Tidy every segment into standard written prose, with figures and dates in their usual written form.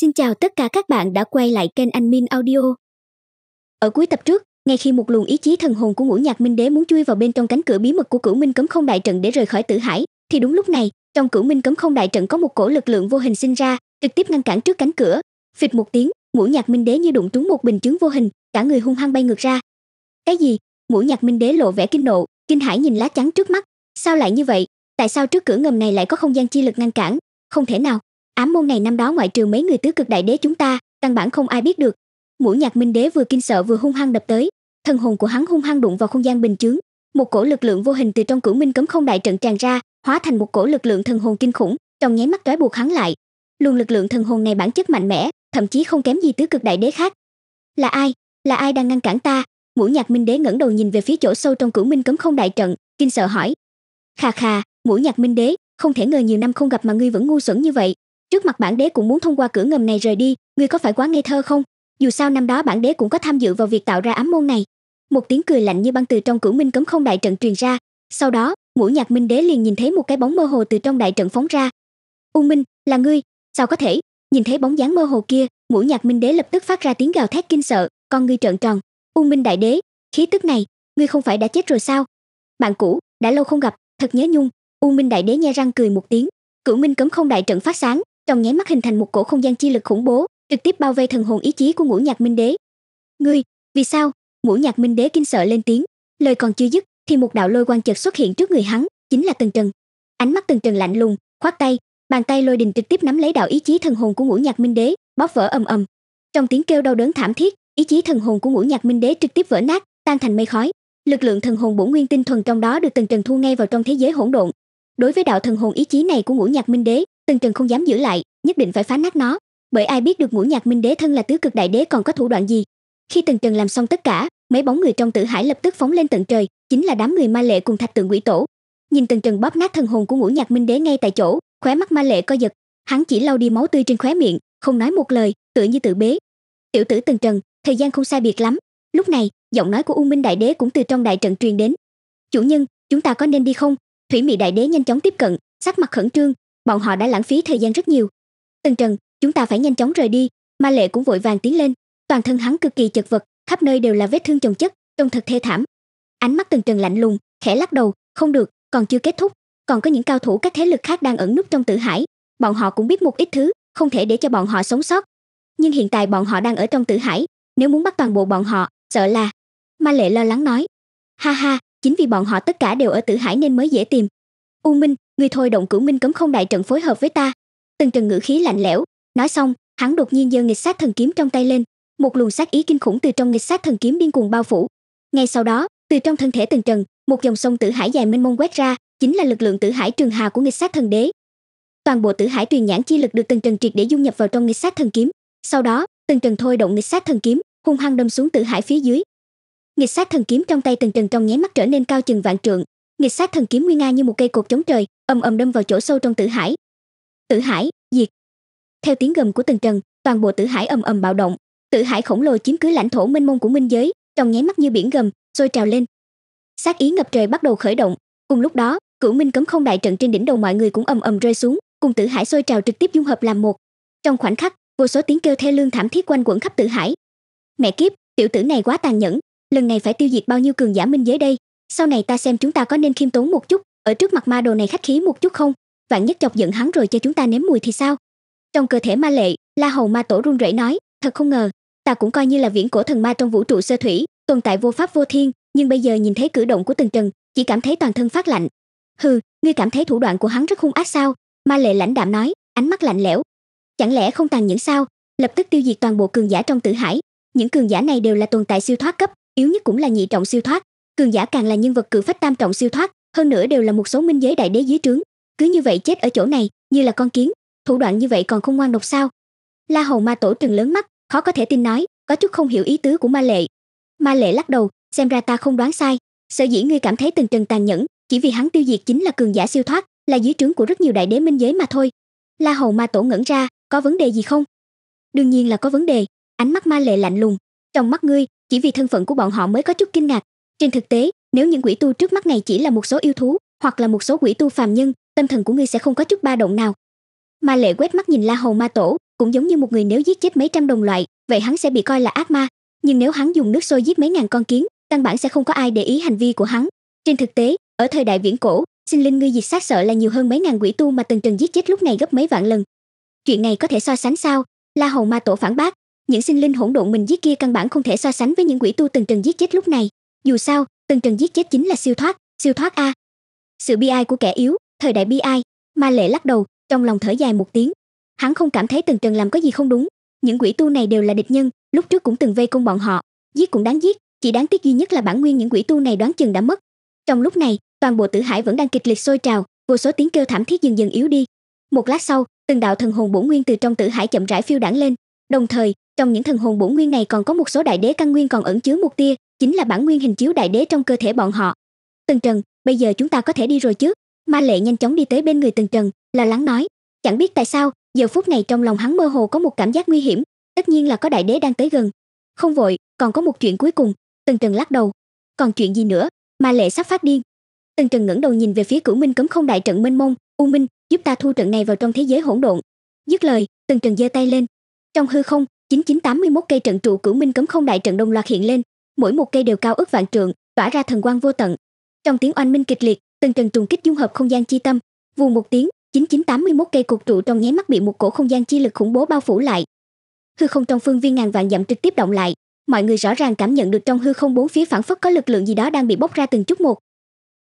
Xin chào tất cả các bạn đã quay lại kênh AnhMin Audio. Ở cuối tập trước, ngay khi một luồng ý chí thần hồn của Ngũ Nhạc Minh Đế muốn chui vào bên trong cánh cửa bí mật của Cửu Minh Cấm Không Đại Trận để rời khỏi Tử Hải, thì đúng lúc này, trong Cửu Minh Cấm Không Đại Trận có một cổ lực lượng vô hình sinh ra, trực tiếp ngăn cản trước cánh cửa. Phịch một tiếng, Ngũ Nhạc Minh Đế như đụng trúng một bình chứng vô hình, cả người hung hăng bay ngược ra. Cái gì? Ngũ Nhạc Minh Đế lộ vẻ kinh nộ, kinh hãi nhìn lá chắn trước mắt. Sao lại như vậy? Tại sao trước cửa ngầm này lại có không gian chi lực ngăn cản? Không thể nào. Ám môn này năm đó ngoại trừ mấy người tứ cực đại đế chúng ta, căn bản không ai biết được. Ngũ Nhạc Minh Đế vừa kinh sợ vừa hung hăng đập tới, thần hồn của hắn hung hăng đụng vào không gian bình chướng, một cổ lực lượng vô hình từ trong Cửu Minh Cấm Không Đại Trận tràn ra, hóa thành một cổ lực lượng thần hồn kinh khủng, trong nháy mắt trói buộc hắn lại. Luồng lực lượng thần hồn này bản chất mạnh mẽ, thậm chí không kém gì tứ cực đại đế khác. Là ai? Là ai đang ngăn cản ta? Ngũ Nhạc Minh Đế ngẩng đầu nhìn về phía chỗ sâu trong Cửu Minh Cấm Không Đại Trận, kinh sợ hỏi. Khà khà, Ngũ Nhạc Minh Đế, không thể ngờ nhiều năm không gặp mà ngươi vẫn ngu xuẩn như vậy. Trước mặt bản đế cũng muốn thông qua cửa ngầm này rời đi, ngươi có phải quá ngây thơ không? Dù sao năm đó bản đế cũng có tham dự vào việc tạo ra ám môn này. Một tiếng cười lạnh như băng từ trong Cửu Minh Cấm Không Đại Trận truyền ra. Sau đó, Ngũ Nhạc Minh Đế liền nhìn thấy một cái bóng mơ hồ từ trong đại trận phóng ra. U Minh, là ngươi? Sao có thể? Nhìn thấy bóng dáng mơ hồ kia, Ngũ Nhạc Minh Đế lập tức phát ra tiếng gào thét kinh sợ, con ngươi trợn tròn. U Minh đại đế, khí tức này, ngươi không phải đã chết rồi sao? Bạn cũ, đã lâu không gặp, thật nhớ nhung. U Minh đại đế nhe răng cười một tiếng. Cửu Minh Cấm Không Đại Trận phát sáng, trong nháy mắt hình thành một cổ không gian chi lực khủng bố, trực tiếp bao vây thần hồn ý chí của Ngũ Nhạc Minh Đế. Ngươi, vì sao? Ngũ Nhạc Minh Đế kinh sợ lên tiếng. Lời còn chưa dứt, thì một đạo lôi quang chợt xuất hiện trước người hắn, chính là Tần Trần. Ánh mắt Tần Trần lạnh lùng, khoát tay, bàn tay lôi đình trực tiếp nắm lấy đạo ý chí thần hồn của Ngũ Nhạc Minh Đế, bóp vỡ ầm ầm. Trong tiếng kêu đau đớn thảm thiết, ý chí thần hồn của Ngũ Nhạc Minh Đế trực tiếp vỡ nát, tan thành mây khói. Lực lượng thần hồn bổn nguyên tinh thuần trong đó được Tần Trần thu ngay vào trong thế giới hỗn độn. Đối với đạo thần hồn ý chí này của Ngũ Nhạc Minh Đế, Tần Trần không dám giữ lại, nhất định phải phá nát nó, bởi ai biết được Ngũ Nhạc Minh Đế thân là tứ cực đại đế còn có thủ đoạn gì. Khi Tần Trần làm xong tất cả, mấy bóng người trong Tử Hải lập tức phóng lên tận trời, chính là đám người Ma Lệ cùng Thạch Tượng Quỷ Tổ. Nhìn Tần Trần bóp nát thần hồn của Ngũ Nhạc Minh Đế ngay tại chỗ, khóe mắt Ma Lệ co giật, hắn chỉ lau đi máu tươi trên khóe miệng, không nói một lời, tựa như tự bế. Tiểu tử Tần Trần, thời gian không sai biệt lắm. Lúc này, giọng nói của U Minh đại đế cũng từ trong đại trận truyền đến. Chủ nhân, chúng ta có nên đi không? Thủy Mị đại đế nhanh chóng tiếp cận, sắc mặt khẩn trương, bọn họ đã lãng phí thời gian rất nhiều. Tần Trần, chúng ta phải nhanh chóng rời đi. Ma Lệ cũng vội vàng tiến lên, toàn thân hắn cực kỳ chật vật, khắp nơi đều là vết thương chồng chất, trông thật thê thảm. Ánh mắt Tần Trần lạnh lùng, khẽ lắc đầu, không được, còn chưa kết thúc, còn có những cao thủ các thế lực khác đang ẩn núp trong Tử Hải, bọn họ cũng biết một ít thứ, không thể để cho bọn họ sống sót. Nhưng hiện tại bọn họ đang ở trong Tử Hải, nếu muốn bắt toàn bộ bọn họ, sợ là... Ma Lệ lo lắng nói. Ha ha, chính vì bọn họ tất cả đều ở Tử Hải nên mới dễ tìm. U Minh, ngươi thôi động Cửu Minh Cấm Không Đại Trận phối hợp với ta. Tần Trần ngữ khí lạnh lẽo, nói xong, hắn đột nhiên giơ nghịch sát thần kiếm trong tay lên, một luồng sát ý kinh khủng từ trong nghịch sát thần kiếm điên cuồng bao phủ. Ngay sau đó, từ trong thân thể Tần Trần, một dòng sông Tử Hải dài mênh mông quét ra, chính là lực lượng Tử Hải Trường Hà của nghịch sát thần đế. Toàn bộ Tử Hải truyền nhãn chi lực được Tần Trần triệt để dung nhập vào trong nghịch sát thần kiếm. Sau đó, Tần Trần thôi động nghịch sát thần kiếm, hung hăng đâm xuống Tử Hải phía dưới. Nghịch sát thần kiếm trong tay Tần Trần trong nháy mắt trở nên cao chừng vạn trượng, nghịch sát thần kiếm nguy nga như một cây cột chống trời, ầm ầm đâm vào chỗ sâu trong Tử Hải. Tử Hải, diệt! Theo tiếng gầm của Tần Trần, toàn bộ Tử Hải ầm ầm bạo động, Tử Hải khổng lồ chiếm cứ lãnh thổ mênh mông của Minh giới, trong nháy mắt như biển gầm, sôi trào lên. Sát ý ngập trời bắt đầu khởi động, cùng lúc đó, Cửu Minh Cấm Không Đại Trận trên đỉnh đầu mọi người cũng ầm ầm rơi xuống, cùng Tử Hải sôi trào trực tiếp dung hợp làm một. Trong khoảnh khắc, vô số tiếng kêu thê lương thảm thiết quanh quẩn khắp Tử Hải. Mẹ kiếp, tiểu tử này quá tàn nhẫn, lần này phải tiêu diệt bao nhiêu cường giả Minh giới đây? Sau này ta xem chúng ta có nên khiêm tốn một chút, ở trước mặt ma đồ này khách khí một chút không? Vạn nhất chọc giận hắn rồi cho chúng ta nếm mùi thì sao? Trong cơ thể Ma Lệ, La Hầu Ma Tổ run rẩy nói, thật không ngờ, ta cũng coi như là viễn cổ thần ma trong vũ trụ sơ thủy, tồn tại vô pháp vô thiên, nhưng bây giờ nhìn thấy cử động của Tần Trần, chỉ cảm thấy toàn thân phát lạnh. Hừ, ngươi cảm thấy thủ đoạn của hắn rất hung ác sao? Ma Lệ lãnh đạm nói, ánh mắt lạnh lẽo. Chẳng lẽ không tàn nhẫn sao? Lập tức tiêu diệt toàn bộ cường giả trong Tử Hải. Những cường giả này đều là tồn tại siêu thoát cấp, yếu nhất cũng là nhị trọng siêu thoát, cường giả càng là nhân vật cự phách tam trọng siêu thoát, hơn nữa đều là một số Minh giới đại đế dưới trướng, cứ như vậy chết ở chỗ này, như là con kiến, thủ đoạn như vậy còn không ngoan độc sao? La Hầu Ma Tổ trừng lớn mắt, khó có thể tin nói, có chút không hiểu ý tứ của Ma Lệ. Ma Lệ lắc đầu, xem ra ta không đoán sai, sở dĩ ngươi cảm thấy Tần Trần tàn nhẫn, chỉ vì hắn tiêu diệt chính là cường giả siêu thoát, là dưới trướng của rất nhiều đại đế Minh giới mà thôi. La Hầu Ma Tổ ngẩn ra, có vấn đề gì không? Đương nhiên là có vấn đề. Ánh mắt Ma Lệ lạnh lùng, trong mắt ngươi, chỉ vì thân phận của bọn họ mới có chút kinh ngạc. Trên thực tế, nếu những quỷ tu trước mắt này chỉ là một số yêu thú, hoặc là một số quỷ tu phàm nhân, tâm thần của ngươi sẽ không có chút ba động nào. Ma Lệ quét mắt nhìn La Hầu Ma Tổ, Cũng giống như một người nếu giết chết mấy trăm đồng loại, vậy hắn sẽ bị coi là ác ma, nhưng nếu hắn dùng nước sôi giết mấy ngàn con kiến, căn bản sẽ không có ai để ý hành vi của hắn. Trên thực tế, ở thời đại viễn cổ, sinh linh ngươi diệt xác sợ là nhiều hơn mấy ngàn quỷ tu mà Tần Trần giết chết lúc này gấp mấy vạn lần. Chuyện này có thể so sánh sao? La Hầu Ma Tổ phản bác, những sinh linh hỗn độn mình giết kia căn bản không thể so sánh với những quỷ tu Tần Trần giết chết lúc này. Dù sao, Tần Trần giết chết chính là siêu thoát a. Sự bi ai của kẻ yếu, thời đại bi ai. Ma Lệ lắc đầu, trong lòng thở dài một tiếng. Hắn không cảm thấy Tần Trần làm có gì không đúng, những quỷ tu này đều là địch nhân, lúc trước cũng từng vây công bọn họ, giết cũng đáng giết, chỉ đáng tiếc duy nhất là bản nguyên những quỷ tu này đoán chừng đã mất. Trong lúc này, toàn bộ Tử Hải vẫn đang kịch liệt sôi trào, vô số tiếng kêu thảm thiết dần dần yếu đi. Một lát sau, từng đạo thần hồn bổn nguyên từ trong Tử Hải chậm rãi phiêu đãng lên, đồng thời, trong những thần hồn bổn nguyên này còn có một số đại đế căn nguyên còn ẩn chứa một tia, chính là bản nguyên hình chiếu đại đế trong cơ thể bọn họ. Tần Trần, bây giờ chúng ta có thể đi rồi chứ? Ma Lệ nhanh chóng đi tới bên người Tần Trần, lo lắng nói. Chẳng biết tại sao, giờ phút này trong lòng hắn mơ hồ có một cảm giác nguy hiểm, tất nhiên là có đại đế đang tới gần. Không vội, còn có một chuyện cuối cùng. Tần Trần lắc đầu. Còn chuyện gì nữa? Ma Lệ sắp phát điên. Tần Trần ngẩng đầu nhìn về phía Cửu Minh Cấm Không đại trận mênh mông. U Minh, giúp ta thu trận này vào trong thế giới hỗn độn. Dứt lời, Tần Trần giơ tay lên. Trong hư không, 9981 cây trận trụ Cửu Minh Cấm Không đại trận đồng loạt hiện lên, mỗi một cây đều cao ước vạn trượng, tỏa ra thần quang vô tận. Trong tiếng oanh minh kịch liệt, Tần Trần trùng kích dung hợp không gian chi tâm, vù một tiếng, 9981 cây cột trụ trong nháy mắt bị một cổ không gian chi lực khủng bố bao phủ lại. Hư không trong phương viên ngàn vạn dặm trực tiếp động lại, mọi người rõ ràng cảm nhận được trong hư không bốn phía phảng phất có lực lượng gì đó đang bị bốc ra từng chút một.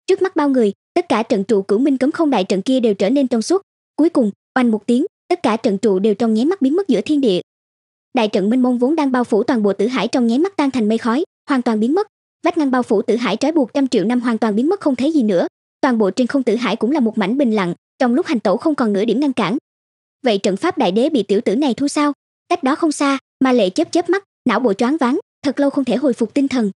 Trước mắt bao người, tất cả trận trụ Cửu Minh Cấm Không đại trận kia đều trở nên trong suốt. Cuối cùng, oanh một tiếng, tất cả trận trụ đều trong nháy mắt biến mất giữa thiên địa. Đại trận minh mông vốn đang bao phủ toàn bộ Tử Hải trong nháy mắt tan thành mây khói, hoàn toàn biến mất. Vách ngăn bao phủ Tử Hải trói buộc trăm triệu năm hoàn toàn biến mất không thấy gì nữa. Toàn bộ trên không Tử Hải cũng là một mảnh bình lặng, trong lúc hành tẩu không còn nửa điểm ngăn cản. Vậy trận pháp đại đế bị tiểu tử này thu sao? Cách đó không xa, Ma Lệ chớp chớp mắt, não bộ choáng váng, thật lâu không thể hồi phục tinh thần.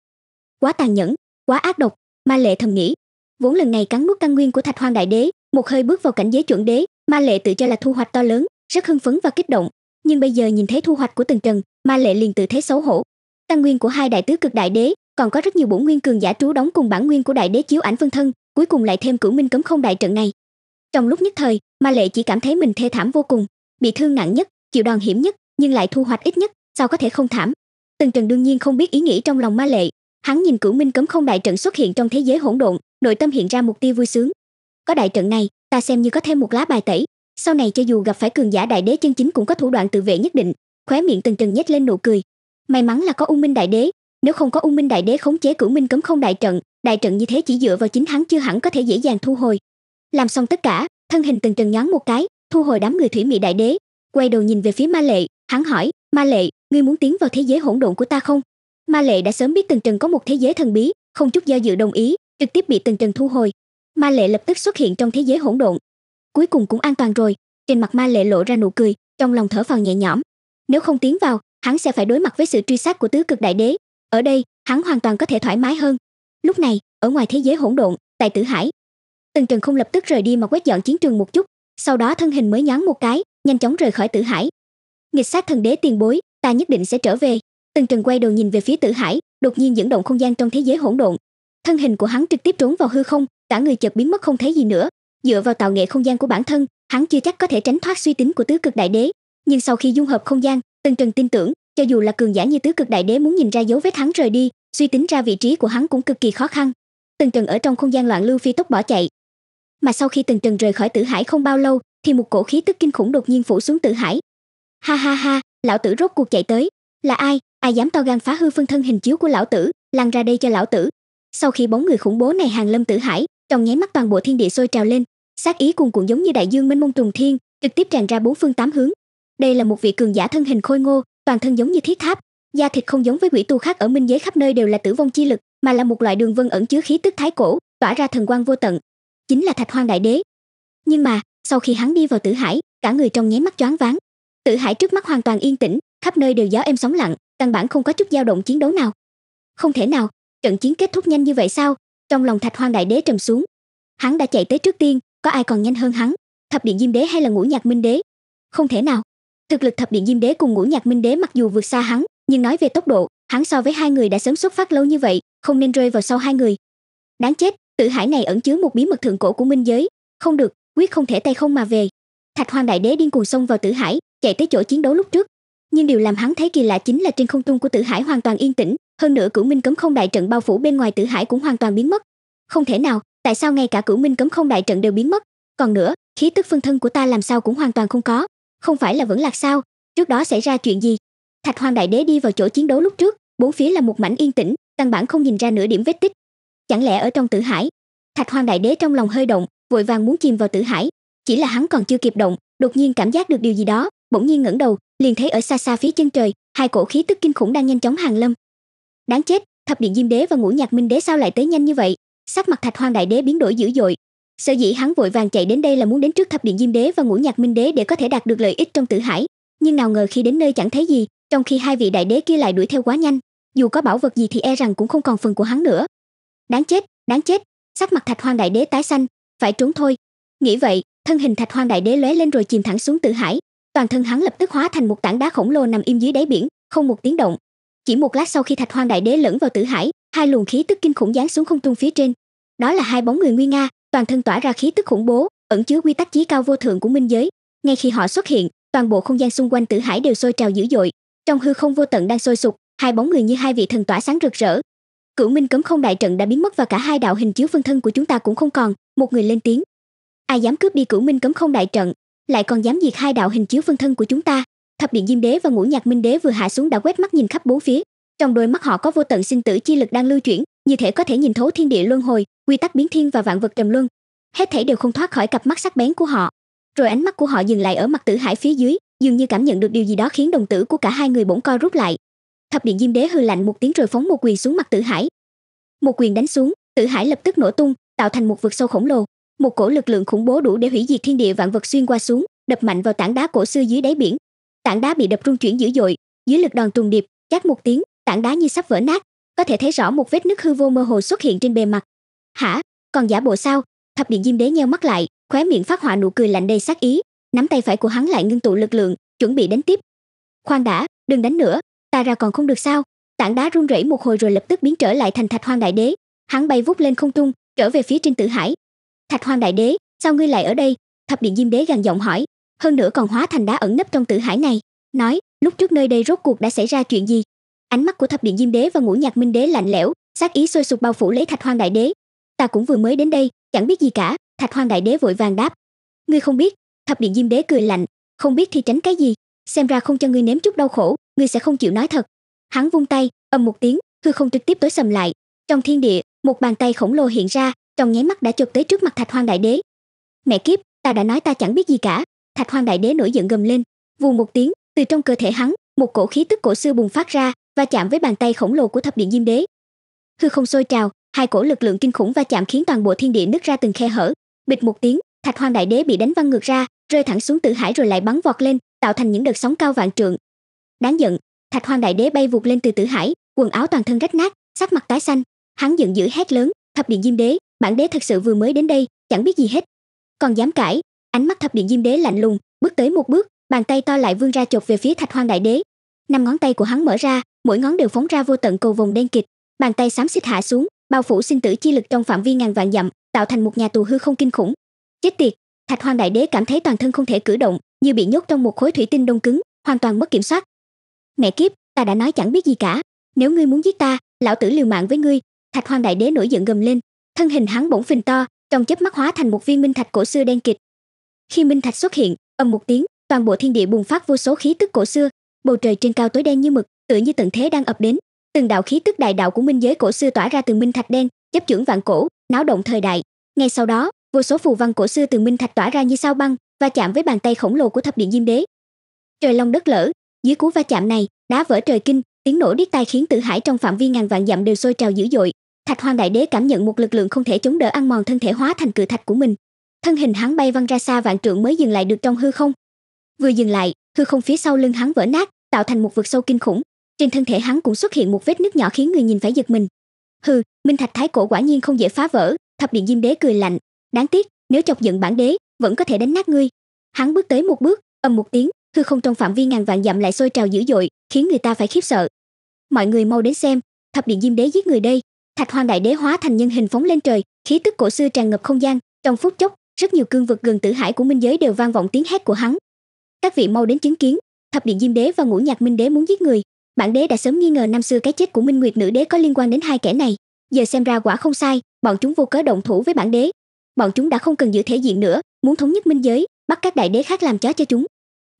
Quá tàn nhẫn, quá ác độc, Ma Lệ thầm nghĩ. Vốn lần này cắn nuốt căn nguyên của Thạch Hoang đại đế, một hơi bước vào cảnh giới chuẩn đế, Ma Lệ tự cho là thu hoạch to lớn, rất hưng phấn và kích động, nhưng bây giờ nhìn thấy thu hoạch của Tần Trần, Ma Lệ liền tự thấy xấu hổ. Căn nguyên của hai đại tứ cực đại đế, còn có rất nhiều bổn nguyên cường giả trú đóng cùng bản nguyên của đại đế chiếu ảnh phân thân, cuối cùng lại thêm Cửu Minh Cấm Không đại trận này. Trong lúc nhất thời, Ma Lệ chỉ cảm thấy mình thê thảm vô cùng, bị thương nặng nhất, chịu đòn hiểm nhất, nhưng lại thu hoạch ít nhất, sao có thể không thảm? Tần Trần đương nhiên không biết ý nghĩ trong lòng Ma Lệ, hắn nhìn Cửu Minh Cấm Không đại trận xuất hiện trong thế giới hỗn độn, nội tâm hiện ra một tia vui sướng. Có đại trận này, ta xem như có thêm một lá bài tẩy, sau này cho dù gặp phải cường giả đại đế chân chính cũng có thủ đoạn tự vệ nhất định. Khóe miệng Tần Trần nhếch lên nụ cười. May mắn là có U Minh đại đế, nếu không có U Minh đại đế khống chế Cửu Minh Cấm Không đại trận như thế chỉ dựa vào chính hắn chưa hẳn có thể dễ dàng thu hồi. Làm xong tất cả, thân hình Tần Trần nhoáng một cái, thu hồi đám người Thủy Mị đại đế, quay đầu nhìn về phía Ma Lệ, hắn hỏi, "Ma Lệ, ngươi muốn tiến vào thế giới hỗn độn của ta không?" Ma Lệ đã sớm biết Tần Trần có một thế giới thần bí, không chút do dự đồng ý, trực tiếp bị Tần Trần thu hồi. Ma Lệ lập tức xuất hiện trong thế giới hỗn độn. Cuối cùng cũng an toàn rồi, trên mặt Ma Lệ lộ ra nụ cười, trong lòng thở phào nhẹ nhõm. Nếu không tiến vào, hắn sẽ phải đối mặt với sự truy sát của tứ cực đại đế, ở đây, hắn hoàn toàn có thể thoải mái hơn. Lúc này, ở ngoài thế giới hỗn độn, tại Tử Hải, Tần Trần không lập tức rời đi mà quét dọn chiến trường một chút, sau đó thân hình mới nhoáng một cái, nhanh chóng rời khỏi Tử Hải. Nghịch sát thần đế tiền bối, ta nhất định sẽ trở về. Tần Trần quay đầu nhìn về phía Tử Hải, đột nhiên dẫn động không gian trong thế giới hỗn độn. Thân hình của hắn trực tiếp trốn vào hư không, cả người chợt biến mất không thấy gì nữa. Dựa vào tạo nghệ không gian của bản thân, hắn chưa chắc có thể tránh thoát suy tính của tứ cực đại đế, nhưng sau khi dung hợp không gian, Tần Trần tin tưởng, cho dù là cường giả như tứ cực đại đế muốn nhìn ra dấu vết hắn rời đi, suy tính ra vị trí của hắn cũng cực kỳ khó khăn. Tần Trần ở trong không gian loạn lưu phi tốc bỏ chạy. Mà sau khi Tần Trần rời khỏi Tử Hải không bao lâu, thì một cổ khí tức kinh khủng đột nhiên phủ xuống Tử Hải. Ha ha ha, lão tử rốt cuộc chạy tới, là ai? Ai dám to gan phá hư phân thân hình chiếu của lão tử, lăn ra đây cho lão tử. Sau khi bóng người khủng bố này hàng lâm Tử Hải, trong nháy mắt toàn bộ thiên địa sôi trào lên, sát ý cuồn cuộn giống như đại dương mênh mông trùng thiên, trực tiếp tràn ra bốn phương tám hướng. Đây là một vị cường giả thân hình khôi ngô, toàn thân giống như thiết tháp, da thịt không giống với quỷ tu khác ở minh giới khắp nơi đều là tử vong chi lực, mà là một loại đường vân ẩn chứa khí tức thái cổ, tỏa ra thần quang vô tận, chính là Thạch Hoang đại đế. Nhưng mà sau khi hắn đi vào Tử Hải, cả người trong nháy mắt choáng váng. Tử Hải trước mắt hoàn toàn yên tĩnh, khắp nơi đều gió êm sóng lặng, căn bản không có chút dao động chiến đấu nào. Không thể nào, trận chiến kết thúc nhanh như vậy sao? Trong lòng Thạch Hoang đại đế trầm xuống. Hắn đã chạy tới trước tiên, có ai còn nhanh hơn hắn? Thập Điện Diêm Đế hay là Ngũ Nhạc Minh Đế? Không thể nào. Thực lực Thập Điện Diêm Đế cùng Ngũ Nhạc Minh Đế mặc dù vượt xa hắn, nhưng nói về tốc độ, hắn so với hai người đã sớm xuất phát lâu như vậy, không nên rơi vào sau hai người. Đáng chết, Tử Hải này ẩn chứa một bí mật thượng cổ của minh giới, không được, quyết không thể tay không mà về. Thạch Hoang đại đế điên cuồng xông vào Tử Hải, chạy tới chỗ chiến đấu lúc trước. Nhưng điều làm hắn thấy kỳ lạ chính là trên không trung của Tử Hải hoàn toàn yên tĩnh, hơn nữa Cửu Minh Cấm Không Đại Trận bao phủ bên ngoài Tử Hải cũng hoàn toàn biến mất. Không thể nào, tại sao ngay cả Cửu Minh Cấm Không Đại Trận đều biến mất? Còn nữa, khí tức phân thân của ta làm sao cũng hoàn toàn không có? Không phải là vẫn lạc sao? Trước đó xảy ra chuyện gì? Thạch Hoang Đại Đế đi vào chỗ chiến đấu lúc trước, bốn phía là một mảnh yên tĩnh, căn bản không nhìn ra nửa điểm vết tích. Chẳng lẽ ở trong Tử Hải? Thạch Hoang Đại Đế trong lòng hơi động, vội vàng muốn chìm vào Tử Hải, chỉ là hắn còn chưa kịp động, đột nhiên cảm giác được điều gì đó, bỗng nhiên ngẩng đầu, liền thấy ở xa xa phía chân trời, hai cổ khí tức kinh khủng đang nhanh chóng hàng lâm. Đáng chết, Thập Điện Diêm Đế và Ngũ Nhạc Minh Đế sao lại tới nhanh như vậy? Sắc mặt Thạch Hoang Đại Đế biến đổi dữ dội. Sở dĩ hắn vội vàng chạy đến đây là muốn đến trước Thập Điện Diêm Đế và Ngũ Nhạc Minh Đế để có thể đạt được lợi ích trong Tử Hải, nhưng nào ngờ khi đến nơi chẳng thấy gì, trong khi hai vị đại đế kia lại đuổi theo quá nhanh, dù có bảo vật gì thì e rằng cũng không còn phần của hắn nữa. Đáng chết, đáng chết! Sắc mặt Thạch Hoang Đại Đế tái xanh, phải trốn thôi. Nghĩ vậy, thân hình Thạch Hoang Đại Đế lóe lên rồi chìm thẳng xuống Tử Hải, toàn thân hắn lập tức hóa thành một tảng đá khổng lồ nằm im dưới đáy biển, không một tiếng động. Chỉ một lát sau khi Thạch Hoang Đại Đế lẫn vào Tử Hải, hai luồng khí tức kinh khủng giáng xuống không trung phía trên. Đó là hai bóng người nguy nga, toàn thân tỏa ra khí tức khủng bố, ẩn chứa quy tắc chí cao vô thượng của minh giới. Ngay khi họ xuất hiện, toàn bộ không gian xung quanh Tử Hải đều sôi trào dữ dội, trong hư không vô tận đang sôi sục, hai bóng người như hai vị thần tỏa sáng rực rỡ. Cửu Minh Cấm Không Đại Trận đã biến mất và cả hai đạo hình chiếu phân thân của chúng ta cũng không còn. Một người lên tiếng: ai dám cướp đi Cửu Minh Cấm Không Đại Trận, lại còn dám diệt hai đạo hình chiếu phân thân của chúng ta? Thập Điện Diêm Đế và Ngũ Nhạc Minh Đế vừa hạ xuống đã quét mắt nhìn khắp bốn phía, trong đôi mắt họ có vô tận sinh tử chi lực đang lưu chuyển, như thể có thể nhìn thấu thiên địa luân hồi, quy tắc biến thiên và vạn vật trầm luân, hết thảy đều không thoát khỏi cặp mắt sắc bén của họ. Rồi ánh mắt của họ dừng lại ở mặt Tử Hải phía dưới, dường như cảm nhận được điều gì đó khiến đồng tử của cả hai người bỗng co rút lại. Thập Điện Diêm Đế hừ lạnh một tiếng rồi phóng một quyền xuống mặt Tử Hải. Một quyền đánh xuống, Tử Hải lập tức nổ tung, tạo thành một vực sâu khổng lồ. Một cổ lực lượng khủng bố đủ để hủy diệt thiên địa vạn vật xuyên qua xuống, đập mạnh vào tảng đá cổ xưa dưới đáy biển. Tảng đá bị đập rung chuyển dữ dội, dưới lực đòn trùng điệp, chát một tiếng, tảng đá như sắp vỡ nát, có thể thấy rõ một vết nứt hư vô mơ hồ xuất hiện trên bề mặt. Hả? Còn giả bộ sao? Thập Điện Diêm Đế nheo mắt lại, khóe miệng phát họa nụ cười lạnh đầy sát ý, nắm tay phải của hắn lại ngưng tụ lực lượng, chuẩn bị đánh tiếp. Khoan đã, đừng đánh nữa, ta ra còn không được sao? Tảng đá rung rẩy một hồi rồi lập tức biến trở lại thành Thạch Hoang Đại Đế, hắn bay vút lên không trung, trở về phía trên Tử Hải. Thạch Hoang Đại Đế, sao ngươi lại ở đây? Thập Điện Diêm Đế gằn giọng hỏi, hơn nữa còn hóa thành đá ẩn nấp trong Tử Hải này. Nói, lúc trước nơi đây rốt cuộc đã xảy ra chuyện gì? Ánh mắt của Thập Điện Diêm Đế và Ngũ Nhạc Minh Đế lạnh lẽo, sát ý sôi sục bao phủ lấy Thạch Hoang Đại Đế. Ta cũng vừa mới đến đây, chẳng biết gì cả. Thạch Hoang Đại Đế vội vàng đáp. Ngươi không biết? Thập Điện Diêm Đế cười lạnh, không biết thì tránh cái gì? Xem ra không cho ngươi nếm chút đau khổ, ngươi sẽ không chịu nói thật. Hắn vung tay, ầm một tiếng, hư không trực tiếp tối sầm lại. Trong thiên địa, một bàn tay khổng lồ hiện ra, trong nháy mắt đã chộp tới trước mặt Thạch Hoang Đại Đế. Mẹ kiếp, ta đã nói ta chẳng biết gì cả! Thạch Hoang Đại Đế nổi giận gầm lên, vù một tiếng, từ trong cơ thể hắn, một cổ khí tức cổ xưa bùng phát ra, va chạm với bàn tay khổng lồ của Thập Điện Diêm Đế. Hư không sôi trào, hai cổ lực lượng kinh khủng va chạm khiến toàn bộ thiên địa nứt ra từng khe hở. Bịch một tiếng, Thạch Hoang Đại Đế bị đánh văng ngược ra, rơi thẳng xuống Tử Hải rồi lại bắn vọt lên, tạo thành những đợt sóng cao vạn trượng. Đáng giận! Thạch Hoang Đại Đế bay vụt lên từ Tử Hải, quần áo toàn thân rách nát, sắc mặt tái xanh, hắn giận dữ hét lớn, Thập Điện Diêm Đế, bản đế thật sự vừa mới đến đây, chẳng biết gì hết. Còn dám cãi? Ánh mắt Thập Điện Diêm Đế lạnh lùng, bước tới một bước, bàn tay to lại vươn ra chộp về phía Thạch Hoang Đại Đế. Năm ngón tay của hắn mở ra, mỗi ngón đều phóng ra vô tận cầu vồng đen kịt, bàn tay xám xịt hạ xuống, bao phủ sinh tử chi lực trong phạm vi ngàn vạn dặm, tạo thành một nhà tù hư không kinh khủng. Chết tiệt! Thạch Hoang Đại Đế cảm thấy toàn thân không thể cử động, như bị nhốt trong một khối thủy tinh đông cứng, hoàn toàn mất kiểm soát. Mẹ kiếp, ta đã nói chẳng biết gì cả, nếu ngươi muốn giết ta, lão tử liều mạng với ngươi! Thạch Hoang Đại Đế nổi giận gầm lên, thân hình hắn bỗng phình to, trong chớp mắt hóa thành một viên minh thạch cổ xưa đen kịt. Khi minh thạch xuất hiện, ầm một tiếng, toàn bộ thiên địa bùng phát vô số khí tức cổ xưa, bầu trời trên cao tối đen như mực, tựa như tận thế đang ập đến. Từng đạo khí tức đại đạo của minh giới cổ xưa tỏa ra từ minh thạch đen, chấp chưởng vạn cổ, náo động thời đại. Ngay sau đó, vô số phù văn cổ xưa từ minh thạch tỏa ra như sao băng, va chạm với bàn tay khổng lồ của Thập Điện Diêm Đế. Trời long đất lở, dưới cú va chạm này, đá vỡ trời kinh, tiếng nổ điếc tai khiến Tử Hải trong phạm vi ngàn vạn dặm đều sôi trào dữ dội. Thạch Hoang Đại Đế cảm nhận một lực lượng không thể chống đỡ ăn mòn thân thể hóa thành cự thạch của mình. Thân hình hắn bay văng ra xa vạn trượng mới dừng lại được trong hư không. Vừa dừng lại, hư không phía sau lưng hắn vỡ nát, tạo thành một vực sâu kinh khủng. Trên thân thể hắn cũng xuất hiện một vết nứt nhỏ khiến người nhìn phải giật mình. Hừ, minh thạch thái cổ quả nhiên không dễ phá vỡ. Thập Điện Diêm Đế cười lạnh, đáng tiếc, nếu chọc giận bản đế, vẫn có thể đánh nát ngươi. Hắn bước tới một bước, ầm một tiếng, hư không trong phạm vi ngàn vạn dặm lại sôi trào dữ dội, khiến người ta phải khiếp sợ. Mọi người mau đến xem, Thập Điện Diêm Đế giết người đây! Thạch Hoang Đại Đế hóa thành nhân hình phóng lên trời, khí tức cổ xưa tràn ngập không gian. Trong phút chốc, rất nhiều cương vực gần Tử Hải của minh giới đều vang vọng tiếng hét của hắn. Các vị mau đến chứng kiến, Thập Điện Diêm Đế và Ngũ Nhạc Minh Đế muốn giết người. Bản đế đã sớm nghi ngờ năm xưa cái chết của Minh Nguyệt Nữ Đế có liên quan đến hai kẻ này, giờ xem ra quả không sai, bọn chúng vô cớ động thủ với bản đế. Bọn chúng đã không cần giữ thể diện nữa, muốn thống nhất minh giới, bắt các đại đế khác làm chó cho chúng.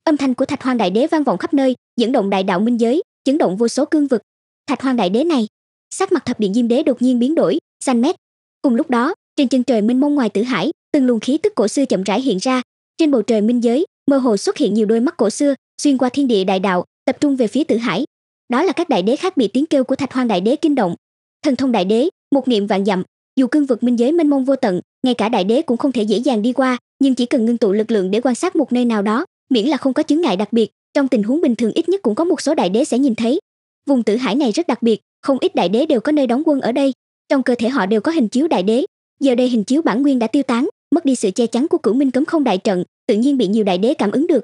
Âm thanh của Thạch Hoang Đại Đế vang vọng khắp nơi, dẫn động đại đạo minh giới, chấn động vô số cương vực. Thạch Hoang Đại Đế này, sắc mặt Thập Điện Diêm Đế đột nhiên biến đổi, xanh mét. Cùng lúc đó, trên chân trời mênh mông ngoài Tử Hải, từng luồng khí tức cổ xưa chậm rãi hiện ra. Trên bầu trời minh giới, mơ hồ xuất hiện nhiều đôi mắt cổ xưa, xuyên qua thiên địa đại đạo, tập trung về phía Tử Hải. Đó là các đại đế khác bị tiếng kêu của Thạch Hoang Đại Đế kinh động. Thần thông đại đế, một niệm vạn dặm, dù cương vực minh giới mênh mông vô tận, ngay cả đại đế cũng không thể dễ dàng đi qua, nhưng chỉ cần ngưng tụ lực lượng để quan sát một nơi nào đó, miễn là không có chướng ngại đặc biệt, trong tình huống bình thường ít nhất cũng có một số đại đế sẽ nhìn thấy. Vùng Tử Hải này rất đặc biệt, không ít đại đế đều có nơi đóng quân ở đây, trong cơ thể họ đều có hình chiếu đại đế. Giờ đây hình chiếu bản nguyên đã tiêu tán, mất đi sự che chắn của Cửu Minh Cấm Không đại trận, tự nhiên bị nhiều đại đế cảm ứng được.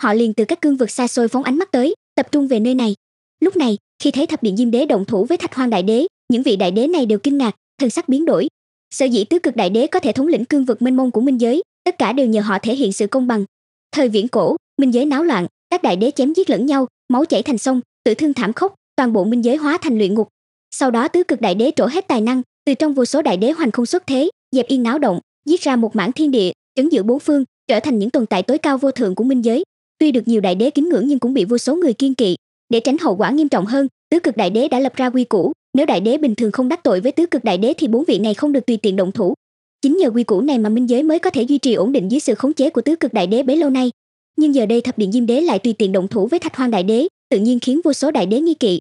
Họ liền từ các cương vực xa xôi phóng ánh mắt tới, tập trung về nơi này. Lúc này, khi thấy Thập Điện Diêm Đế động thủ với Thạch Hoang Đại Đế, những vị đại đế này đều kinh ngạc, thần sắc biến đổi. Sở dĩ Tứ Cực Đại Đế có thể thống lĩnh cương vực mênh mông của minh giới, tất cả đều nhờ họ thể hiện sự công bằng. Thời viễn cổ, minh giới náo loạn, các đại đế chém giết lẫn nhau, máu chảy thành sông, tử thương thảm khốc, toàn bộ minh giới hóa thành luyện ngục. Sau đó Tứ Cực Đại Đế trổ hết tài năng, từ trong vô số đại đế hoành không xuất thế, dẹp yên náo động, giết ra một mảng thiên địa, trấn giữ bốn phương, trở thành những tồn tại tối cao vô thượng của minh giới. Tuy được nhiều đại đế kính ngưỡng nhưng cũng bị vô số người kiêng kỵ. Để tránh hậu quả nghiêm trọng hơn, Tứ Cực Đại Đế đã lập ra quy củ, nếu đại đế bình thường không đắc tội với Tứ Cực Đại Đế thì bốn vị này không được tùy tiện động thủ. Chính nhờ quy củ này mà minh giới mới có thể duy trì ổn định dưới sự khống chế của Tứ Cực Đại Đế bấy lâu nay. Nhưng giờ đây Thập Điện Diêm Đế lại tùy tiện động thủ với Thạch Hoang Đại Đế, tự nhiên khiến vô số đại đế nghi kỵ.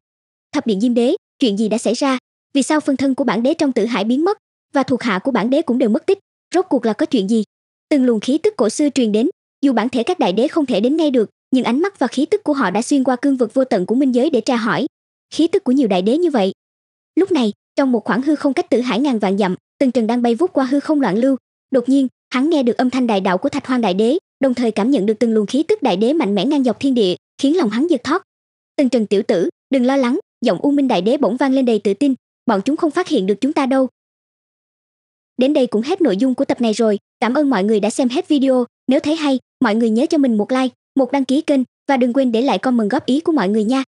Thập Điện Diêm Đế, chuyện gì đã xảy ra? Vì sao phân thân của bản đế trong Tử Hải biến mất và thuộc hạ của bản đế cũng đều mất tích? Rốt cuộc là có chuyện gì? Từng luồng khí tức cổ xưa truyền đến, dù bản thể các đại đế không thể đến ngay được, nhưng ánh mắt và khí tức của họ đã xuyên qua cương vực vô tận của minh giới để tra hỏi khí tức của nhiều đại đế như vậy. Lúc này, trong một khoảng hư không cách Tử Hải ngàn vạn dặm, Tần Trần đang bay vút qua hư không loạn lưu. Đột nhiên, hắn nghe được âm thanh đại đạo của Thạch Hoang Đại Đế, đồng thời cảm nhận được từng luồng khí tức đại đế mạnh mẽ ngang dọc thiên địa, khiến lòng hắn giật thót. Tần Trần tiểu tử, đừng lo lắng, giọng U Minh Đại Đế bỗng vang lên đầy tự tin, bọn chúng không phát hiện được chúng ta đâu. Đến đây cũng hết nội dung của tập này rồi, cảm ơn mọi người đã xem hết video. Nếu thấy hay, mọi người nhớ cho mình một like, một đăng ký kênh và đừng quên để lại comment góp ý của mọi người nha.